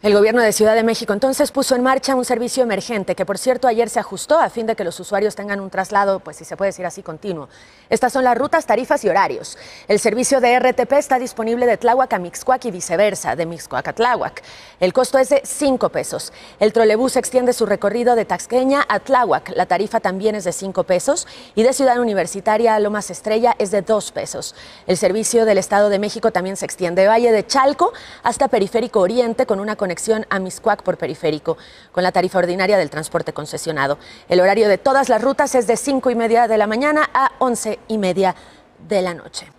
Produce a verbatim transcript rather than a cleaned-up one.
El gobierno de Ciudad de México entonces puso en marcha un servicio emergente que, por cierto, ayer se ajustó a fin de que los usuarios tengan un traslado, pues si se puede decir así, continuo. Estas son las rutas, tarifas y horarios. El servicio de R T P está disponible de Tláhuac a Mixcoac y viceversa, de Mixcoac a Tláhuac. El costo es de cinco pesos. El trolebús extiende su recorrido de Taxqueña a Tláhuac. La tarifa también es de cinco pesos y de Ciudad Universitaria a Lomas Estrella es de dos pesos. El servicio del Estado de México también se extiende de Valle de Chalco hasta Periférico Oriente con una conexión conexión a Mixcoac por Periférico, con la tarifa ordinaria del transporte concesionado. El horario de todas las rutas es de cinco y media de la mañana a once y media de la noche.